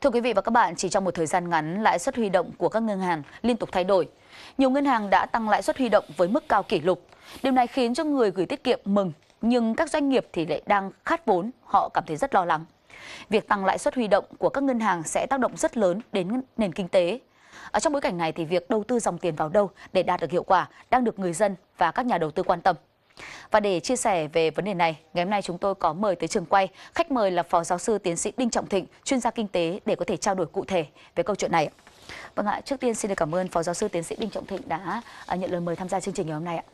Thưa quý vị và các bạn, chỉ trong một thời gian ngắn, lãi suất huy động của các ngân hàng liên tục thay đổi. Nhiều ngân hàng đã tăng lãi suất huy động với mức cao kỷ lục. Điều này khiến cho người gửi tiết kiệm mừng, nhưng các doanh nghiệp thì lại đang khát vốn, họ cảm thấy rất lo lắng. Việc tăng lãi suất huy động của các ngân hàng sẽ tác động rất lớn đến nền kinh tế. Ở trong bối cảnh này thì việc đầu tư dòng tiền vào đâu để đạt được hiệu quả đang được người dân và các nhà đầu tư quan tâm. Và để chia sẻ về vấn đề này, ngày hôm nay chúng tôi có mời tới trường quay khách mời là Phó Giáo sư Tiến sĩ Đinh Trọng Thịnh, chuyên gia kinh tế, để có thể trao đổi cụ thể về câu chuyện này. Vâng ạ, trước tiên xin được cảm ơn Phó Giáo sư Tiến sĩ Đinh Trọng Thịnh đã nhận lời mời tham gia chương trình ngày hôm nay ạ.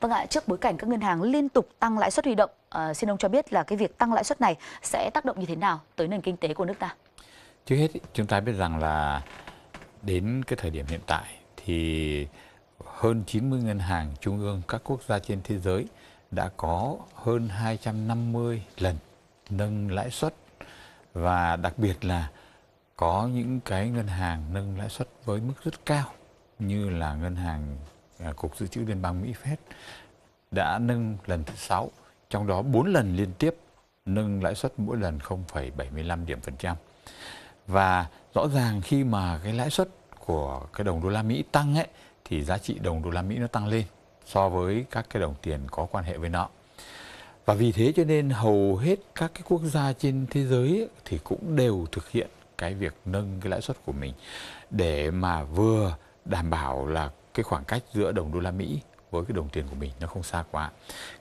Vâng ạ, trước bối cảnh các ngân hàng liên tục tăng lãi suất huy động, xin ông cho biết là cái việc tăng lãi suất này sẽ tác động như thế nào tới nền kinh tế của nước ta? Trước hết chúng ta biết rằng là đến cái thời điểm hiện tại thì hơn 90 ngân hàng trung ương các quốc gia trên thế giới đã có hơn 250 lần nâng lãi suất, và đặc biệt là có những cái ngân hàng nâng lãi suất với mức rất cao như là ngân hàng Cục Dự trữ Liên bang Mỹ Fed đã nâng lần thứ 6, trong đó 4 lần liên tiếp nâng lãi suất mỗi lần 0,75 điểm phần trăm. Và rõ ràng khi mà cái lãi suất của cái đồng đô la Mỹ tăng ấy thì giá trị đồng đô la Mỹ nó tăng lên so với các cái đồng tiền có quan hệ với nó. Và vì thế cho nên hầu hết các cái quốc gia trên thế giới ấy, thì cũng đều thực hiện cái việc nâng cái lãi suất của mình để mà vừa đảm bảo là cái khoảng cách giữa đồng đô la Mỹ với cái đồng tiền của mình nó không xa quá.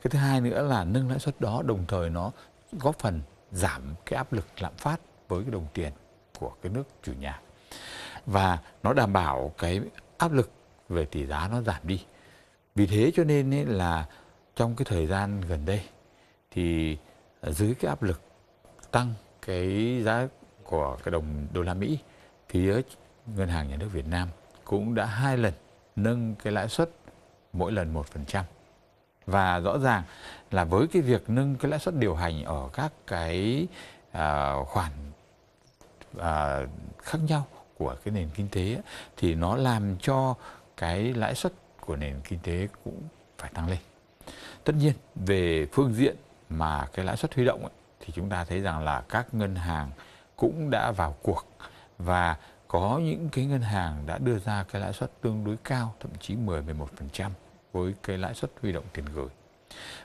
Cái thứ hai nữa là nâng lãi suất đó đồng thời nó góp phần giảm cái áp lực lạm phát với cái đồng tiền của cái nước chủ nhà. Và nó đảm bảo cái áp lực về tỷ giá nó giảm đi. Vì thế cho nên ấy là trong cái thời gian gần đây thì dưới cái áp lực tăng cái giá của cái đồng đô la Mỹ thì Ngân hàng Nhà nước Việt Nam cũng đã 2 lần nâng cái lãi suất mỗi lần 1%. Và rõ ràng là với cái việc nâng cái lãi suất điều hành ở các cái khoản khác nhau của cái nền kinh tế ấy, thì nó làm cho cái lãi suất của nền kinh tế cũng phải tăng lên. Tất nhiên về phương diện mà cái lãi suất huy động ấy, thì chúng ta thấy rằng là các ngân hàng cũng đã vào cuộc, và có những cái ngân hàng đã đưa ra cái lãi suất tương đối cao, thậm chí 10-11% với cái lãi suất huy động tiền gửi.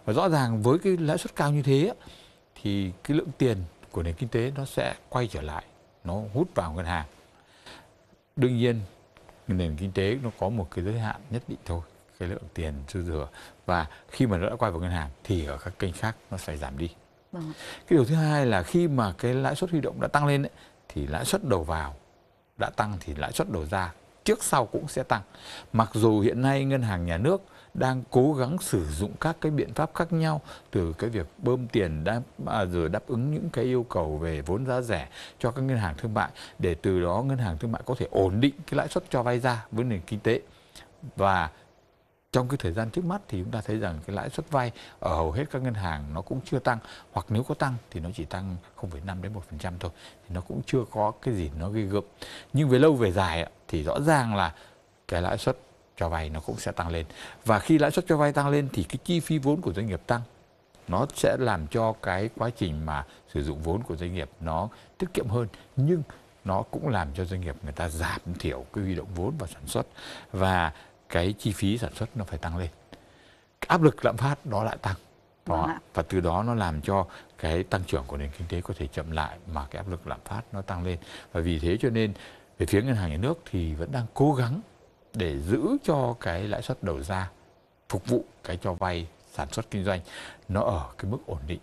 Và rõ ràng với cái lãi suất cao như thế ấy, thì cái lượng tiền của nền kinh tế nó sẽ quay trở lại, nó hút vào ngân hàng. Đương nhiên nền kinh tế nó có một cái giới hạn nhất định thôi, cái lượng tiền dư thừa, và khi mà nó đã quay vào ngân hàng thì ở các kênh khác nó sẽ giảm đi. Cái điều thứ hai là khi mà cái lãi suất huy động đã tăng lên ấy, thì lãi suất đầu vào đã tăng thì lãi suất đầu ra trước sau cũng sẽ tăng. Mặc dù hiện nay ngân hàng nhà nước đang cố gắng sử dụng các cái biện pháp khác nhau, từ cái việc bơm tiền rồi đáp ứng những cái yêu cầu về vốn giá rẻ cho các ngân hàng thương mại, để từ đó ngân hàng thương mại có thể ổn định cái lãi suất cho vay ra với nền kinh tế. Và trong cái thời gian trước mắt thì chúng ta thấy rằng cái lãi suất vay ở hầu hết các ngân hàng nó cũng chưa tăng, hoặc nếu có tăng thì nó chỉ tăng 0,5-1% thôi, thì nó cũng chưa có cái gì nó ghê gớm. Nhưng về lâu về dài thì rõ ràng là cái lãi suất cho vay nó cũng sẽ tăng lên, và khi lãi suất cho vay tăng lên thì cái chi phí vốn của doanh nghiệp tăng, nó sẽ làm cho cái quá trình mà sử dụng vốn của doanh nghiệp nó tiết kiệm hơn, nhưng nó cũng làm cho doanh nghiệp người ta giảm thiểu cái huy động vốn vào sản xuất, và cái chi phí sản xuất nó phải tăng lên, cái áp lực lạm phát nó lại tăng đó, và từ đó nó làm cho cái tăng trưởng của nền kinh tế có thể chậm lại, mà cái áp lực lạm phát nó tăng lên. Và vì thế cho nên về phía ngân hàng nhà nước thì vẫn đang cố gắng để giữ cho cái lãi suất đầu ra phục vụ cái cho vay sản xuất kinh doanh nó ở cái mức ổn định.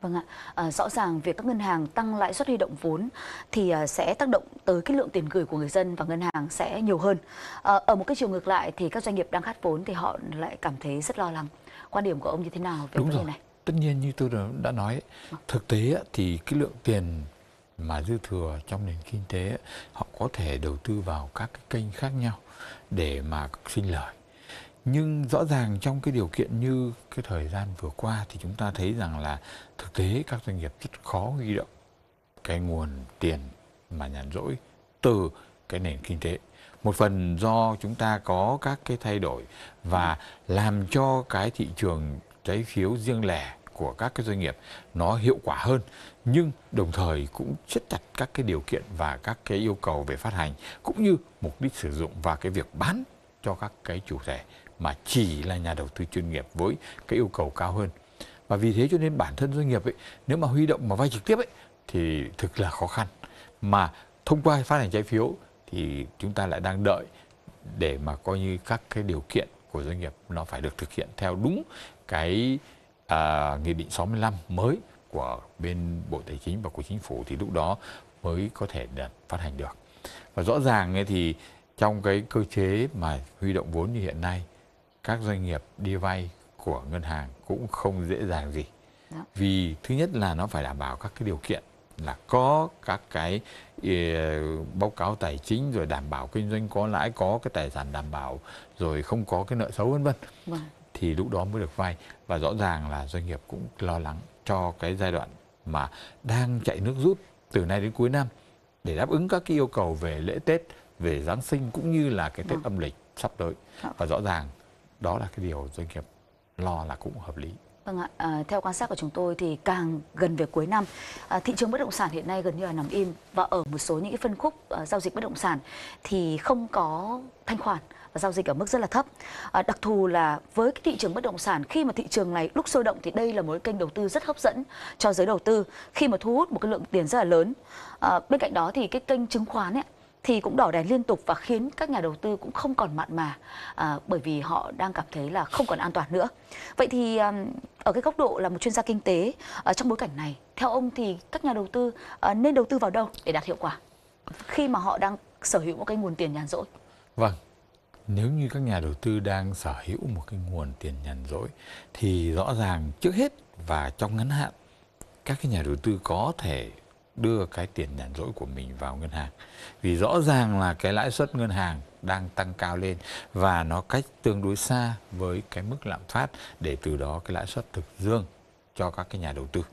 Vâng ạ, rõ ràng việc các ngân hàng tăng lãi suất huy động vốn thì sẽ tác động tới cái lượng tiền gửi của người dân và ngân hàng sẽ nhiều hơn. Ở một cái chiều ngược lại thì các doanh nghiệp đang khát vốn thì họ lại cảm thấy rất lo lắng. Quan điểm của ông như thế nào về vấn đề này? Tất nhiên như tôi đã nói, thực tế thì cái lượng tiền mà dư thừa trong nền kinh tế họ có thể đầu tư vào các cái kênh khác nhau để mà sinh lời. Nhưng rõ ràng trong cái điều kiện như cái thời gian vừa qua thì chúng ta thấy rằng là thực tế các doanh nghiệp rất khó huy động cái nguồn tiền mà nhàn rỗi từ cái nền kinh tế. Một phần do chúng ta có các cái thay đổi và làm cho cái thị trường trái phiếu riêng lẻ của các cái doanh nghiệp nó hiệu quả hơn, nhưng đồng thời cũng siết chặt các cái điều kiện và các cái yêu cầu về phát hành cũng như mục đích sử dụng và cái việc bán cho các cái chủ thể mà chỉ là nhà đầu tư chuyên nghiệp với cái yêu cầu cao hơn. Và vì thế cho nên bản thân doanh nghiệp ấy, nếu mà huy động mà vay trực tiếp ấy, thì thực là khó khăn. Mà thông qua phát hành trái phiếu thì chúng ta lại đang đợi để mà coi như các cái điều kiện của doanh nghiệp nó phải được thực hiện theo đúng cái Nghị định 65 mới của bên Bộ Tài chính và của Chính phủ, thì lúc đó mới có thể phát hành được. Và rõ ràng thì trong cái cơ chế mà huy động vốn như hiện nay, các doanh nghiệp đi vay của ngân hàng cũng không dễ dàng gì. Vì thứ nhất là nó phải đảm bảo các cái điều kiện là có các cái báo cáo tài chính, rồi đảm bảo kinh doanh có lãi, có cái tài sản đảm bảo, rồi không có cái nợ xấu vân vân. Thì lúc đó mới được vay. Và rõ ràng là doanh nghiệp cũng lo lắng cho cái giai đoạn mà đang chạy nước rút từ nay đến cuối năm để đáp ứng các cái yêu cầu về lễ Tết, về Giáng sinh cũng như là cái Tết âm lịch sắp tới. Và rõ ràng đó là cái điều doanh nghiệp lo là cũng hợp lý. Vâng ạ, theo quan sát của chúng tôi thì càng gần về cuối năm, thị trường bất động sản hiện nay gần như là nằm im, và ở một số những phân khúc giao dịch bất động sản thì không có thanh khoản và giao dịch ở mức rất là thấp. Đặc thù là với cái thị trường bất động sản, khi mà thị trường này lúc sôi động thì đây là một kênh đầu tư rất hấp dẫn cho giới đầu tư khi mà thu hút một cái lượng tiền rất là lớn. Bên cạnh đó thì cái kênh chứng khoán ấy, thì cũng đỏ đèn liên tục và khiến các nhà đầu tư cũng không còn mặn mà bởi vì họ đang cảm thấy là không còn an toàn nữa. Vậy thì ở cái góc độ là một chuyên gia kinh tế, trong bối cảnh này, theo ông thì các nhà đầu tư nên đầu tư vào đâu để đạt hiệu quả khi mà họ đang sở hữu một cái nguồn tiền nhàn rỗi? Vâng, nếu như các nhà đầu tư đang sở hữu một cái nguồn tiền nhàn rỗi thì rõ ràng trước hết và trong ngắn hạn, các cái nhà đầu tư có thể đưa cái tiền nhàn rỗi của mình vào ngân hàng. Vì rõ ràng là cái lãi suất ngân hàng đang tăng cao lên và nó cách tương đối xa với cái mức lạm phát, để từ đó cái lãi suất thực dương cho các cái nhà đầu tư.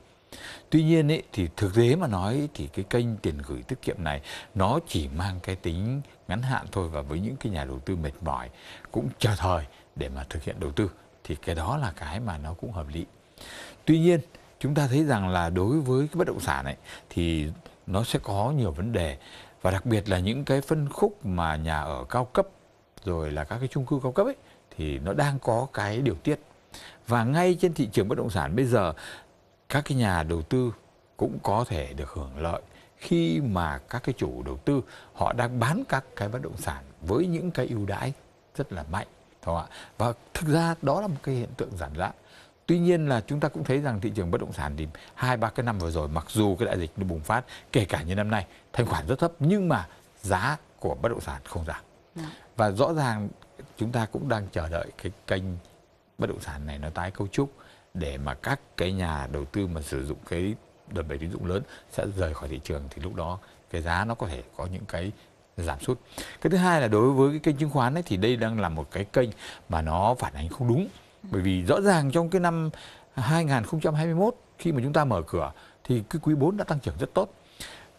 Tuy nhiên ấy, thì thực tế mà nói thì cái kênh tiền gửi tiết kiệm này nó chỉ mang cái tính ngắn hạn thôi, và với những cái nhà đầu tư mệt mỏi cũng chờ thời để mà thực hiện đầu tư thì cái đó là cái mà nó cũng hợp lý. Tuy nhiên chúng ta thấy rằng là đối với cái bất động sản này thì nó sẽ có nhiều vấn đề, và đặc biệt là những cái phân khúc mà nhà ở cao cấp rồi là các cái chung cư cao cấp ấy, thì nó đang có cái điều tiết. Và ngay trên thị trường bất động sản bây giờ, các cái nhà đầu tư cũng có thể được hưởng lợi khi mà các cái chủ đầu tư họ đang bán các cái bất động sản với những cái ưu đãi rất là mạnh, không ạ? Và thực ra đó là một cái hiện tượng giảm giá. Tuy nhiên là chúng ta cũng thấy rằng thị trường bất động sản thì 2-3 cái năm vừa rồi, mặc dù cái đại dịch nó bùng phát, kể cả như năm nay, thanh khoản rất thấp nhưng mà giá của bất động sản không giảm. Và rõ ràng chúng ta cũng đang chờ đợi cái kênh bất động sản này nó tái cấu trúc để mà các cái nhà đầu tư mà sử dụng cái đợt bày tín dụng lớn sẽ rời khỏi thị trường, thì lúc đó cái giá nó có thể có những cái giảm sút. Cái thứ hai là đối với cái kênh chứng khoán ấy, thì đây đang là một cái kênh mà nó phản ánh không đúng. Bởi vì rõ ràng trong cái năm 2021 khi mà chúng ta mở cửa thì cái quý 4 đã tăng trưởng rất tốt.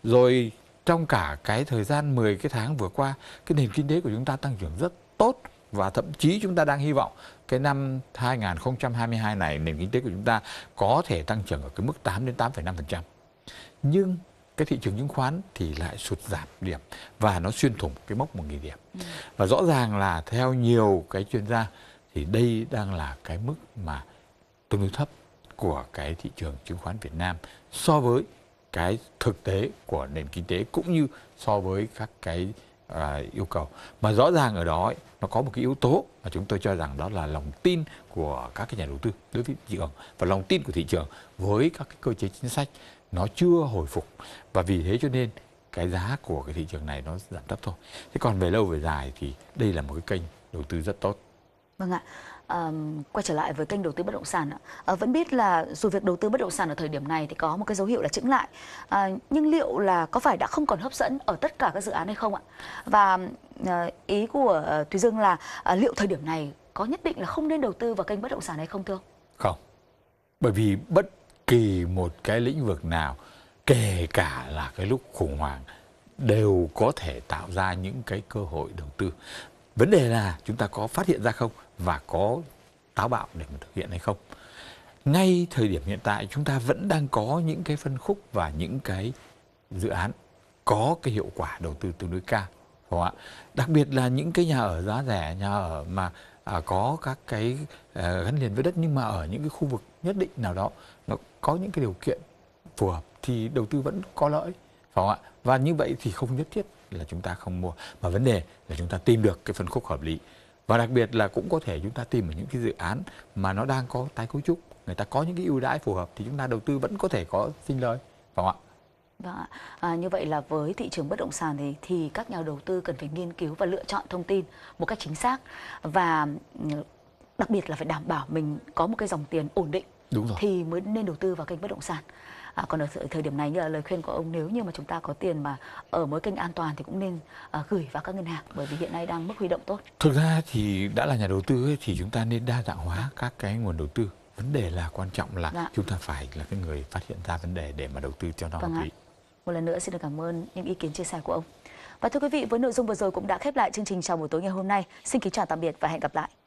Rồi trong cả cái thời gian 10 cái tháng vừa qua, cái nền kinh tế của chúng ta tăng trưởng rất tốt, và thậm chí chúng ta đang hy vọng cái năm 2022 này nền kinh tế của chúng ta có thể tăng trưởng ở cái mức 8 đến 8,5%. Nhưng cái thị trường chứng khoán thì lại sụt giảm điểm và nó xuyên thủng cái mốc 1.000 điểm. Và rõ ràng là theo nhiều cái chuyên gia thì đây đang là cái mức mà tương đối thấp của cái thị trường chứng khoán Việt Nam so với cái thực tế của nền kinh tế cũng như so với các cái yêu cầu. Mà rõ ràng ở đó ấy, nó có một cái yếu tố mà chúng tôi cho rằng đó là lòng tin của các cái nhà đầu tư đối với thị trường, và lòng tin của thị trường với các cái cơ chế chính sách nó chưa hồi phục, và vì thế cho nên cái giá của cái thị trường này nó giảm thấp thôi. Thế còn về lâu về dài thì đây là một cái kênh đầu tư rất tốt. Vâng ạ, quay trở lại với kênh đầu tư bất động sản, vẫn biết là dù việc đầu tư bất động sản ở thời điểm này thì có một cái dấu hiệu là chững lại, nhưng liệu là có phải đã không còn hấp dẫn ở tất cả các dự án hay không ạ? Và ý của Thúy Dương là liệu thời điểm này có nhất định là không nên đầu tư vào kênh bất động sản hay không thưa ông? Không, bởi vì bất kỳ một cái lĩnh vực nào, kể cả là cái lúc khủng hoảng, đều có thể tạo ra những cái cơ hội đầu tư. Vấn đề là chúng ta có phát hiện ra không và có táo bạo để mà thực hiện hay không. ngay thời điểm hiện tại chúng ta vẫn đang có những cái phân khúc và những cái dự án có cái hiệu quả đầu tư tương đối cao, đúng không ạ? Đặc biệt là những cái nhà ở giá rẻ, nhà ở mà có các cái gắn liền với đất nhưng mà ở những cái khu vực nhất định nào đó nó có những cái điều kiện phù hợp thì đầu tư vẫn có lợi, phải không ạ? Và như vậy thì không nhất thiết là chúng ta không mua, mà vấn đề là chúng ta tìm được cái phân khúc hợp lý. Và đặc biệt là cũng có thể chúng ta tìm ở những cái dự án mà nó đang có tái cấu trúc, người ta có những cái ưu đãi phù hợp thì chúng ta đầu tư vẫn có thể có sinh lời, phải không ạ? Đó. Như vậy là với thị trường bất động sản thì các nhà đầu tư cần phải nghiên cứu và lựa chọn thông tin một cách chính xác, và đặc biệt là phải đảm bảo mình có một cái dòng tiền ổn định. Đúng rồi. Thì mới nên đầu tư vào kênh bất động sản. Còn ở thời điểm này, như là lời khuyên của ông, nếu như mà chúng ta có tiền mà ở mỗi kênh an toàn thì cũng nên gửi vào các ngân hàng, bởi vì hiện nay đang mức huy động tốt. Thực ra thì đã là nhà đầu tư ấy, thì chúng ta nên đa dạng hóa các cái nguồn đầu tư. Vấn đề là quan trọng là chúng ta phải là cái người phát hiện ra vấn đề để mà đầu tư cho nó hợp lý. Một lần nữa xin được cảm ơn những ý kiến chia sẻ của ông. Và thưa quý vị, với nội dung vừa rồi cũng đã khép lại chương trình Chào buổi tối ngày hôm nay. Xin kính chào tạm biệt và hẹn gặp lại.